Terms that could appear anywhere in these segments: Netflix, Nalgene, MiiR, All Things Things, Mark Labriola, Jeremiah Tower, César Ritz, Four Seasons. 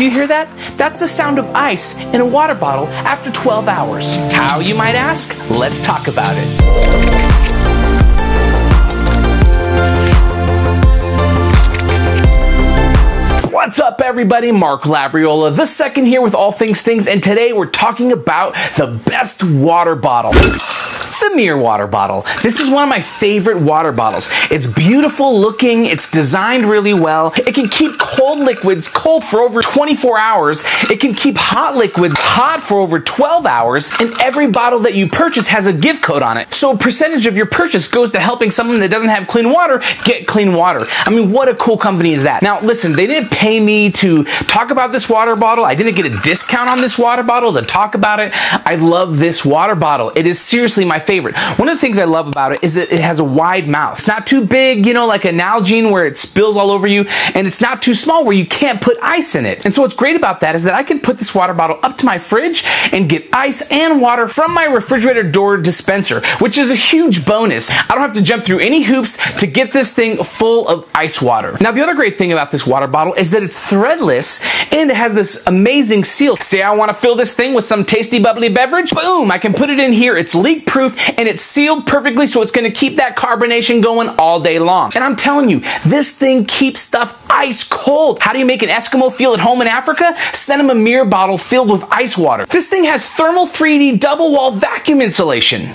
Do you hear that? That's the sound of ice in a water bottle after 12 hours. How, you might ask? Let's talk about it. What's up, everybody? Mark Labriola the second here with All Things Things, and today we're talking about the best water bottle. The MiiR water bottle. This is one of my favorite water bottles. It's beautiful looking, it's designed really well, it can keep cold liquids cold for over 24 hours, it can keep hot liquids hot for over 12 hours, and every bottle that you purchase has a gift code on it. So a percentage of your purchase goes to helping someone that doesn't have clean water get clean water. I mean, what a cool company is that? Now listen, they didn't pay me to talk about this water bottle. I didn't get a discount on this water bottle to talk about it. I love this water bottle. It is seriously my favorite. One of the things I love about it is that it has a wide mouth. It's not too big, you know, like a Nalgene where it spills all over you, and it's not too small where you can't put ice in it. And so what's great about that is that I can put this water bottle up to my fridge and get ice and water from my refrigerator door dispenser, which is a huge bonus. I don't have to jump through any hoops to get this thing full of ice water. Now the other great thing about this water bottle is that it's threadless and it has this amazing seal. Say I want to fill this thing with some tasty bubbly beverage, boom, I can put it in here. It's leak proof and it's sealed perfectly, so it's going to keep that carbonation going all day long. And I'm telling you, this thing keeps stuff ice cold. How do you make an Eskimo feel at home in Africa? Send them a MiiR bottle filled with ice water. This thing has thermal 3D double wall vacuum insulation.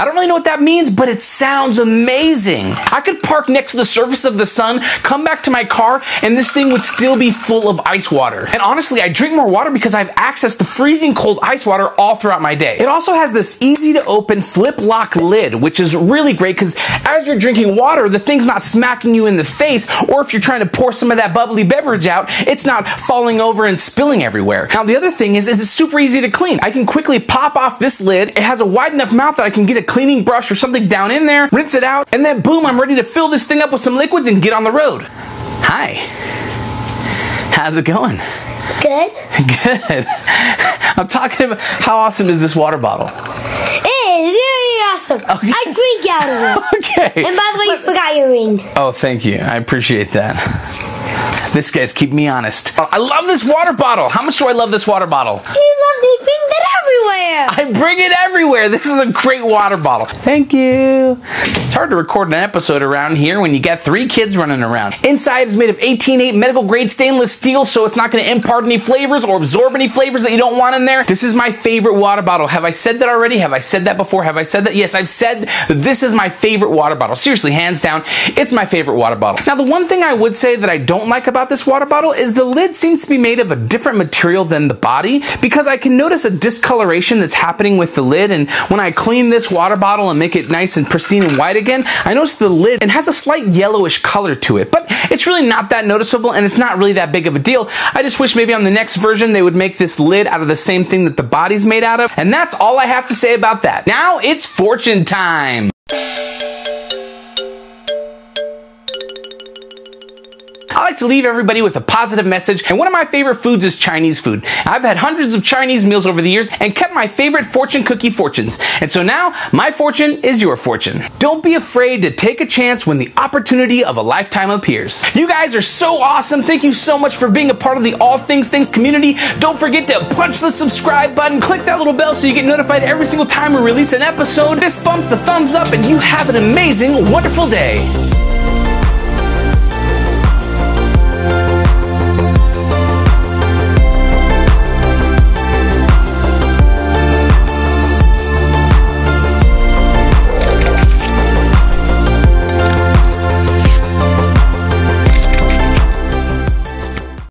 I don't really know what that means, but it sounds amazing. I could park next to the surface of the sun, come back to my car, and this thing would still be full of ice water. And honestly, I drink more water because I have access to freezing cold ice water all throughout my day. It also has this easy to open flip lock lid, which is really great because as you're drinking water, the thing's not smacking you in the face, or if you're trying to pour some of that bubbly beverage out, it's not falling over and spilling everywhere. Now the other thing is it's super easy to clean. I can quickly pop off this lid. It has a wide enough mouth that I can get a cleaning brush or something down in there, rinse it out, and then boom, I'm ready to fill this thing up with some liquids and get on the road. Hi. How's it going? Good. Good. I'm talking about how awesome is this water bottle? It is very awesome. Okay. I drink out of it. Okay. And by the way, you forgot your ring. Oh, thank you. I appreciate that. This guy's keeping me honest. I love this water bottle. How much do I love this water bottle? You bring that everywhere. I bring it everywhere. This is a great water bottle. Thank you. It's hard to record an episode around here when you got three kids running around. Inside is made of 18/8 medical grade stainless steel, so it's not going to impart any flavors or absorb any flavors that you don't want in there. This is my favorite water bottle. Have I said that already? Have I said that before? Have I said that? Yes, I've said that this is my favorite water bottle. Seriously, hands down, it's my favorite water bottle. Now, the one thing I would say that I don't like about this water bottle is the lid seems to be made of a different material than the body, because I can notice a discoloration that's happening with the lid, and when I clean this water bottle and make it nice and pristine and white again, I notice the lid, it has a slight yellowish color to it, but it's really not that noticeable and it's not really that big of a deal. I just wish maybe on the next version they would make this lid out of the same thing that the body's made out of, and that's all I have to say about that. Now it's fortune time. I like to leave everybody with a positive message, and one of my favorite foods is Chinese food. I've had hundreds of Chinese meals over the years and kept my favorite fortune cookie fortunes. And so now, my fortune is your fortune. Don't be afraid to take a chance when the opportunity of a lifetime appears. You guys are so awesome. Thank you so much for being a part of the All Things Things community. Don't forget to punch the subscribe button, click that little bell so you get notified every single time we release an episode. Just bump the thumbs up and you have an amazing, wonderful day.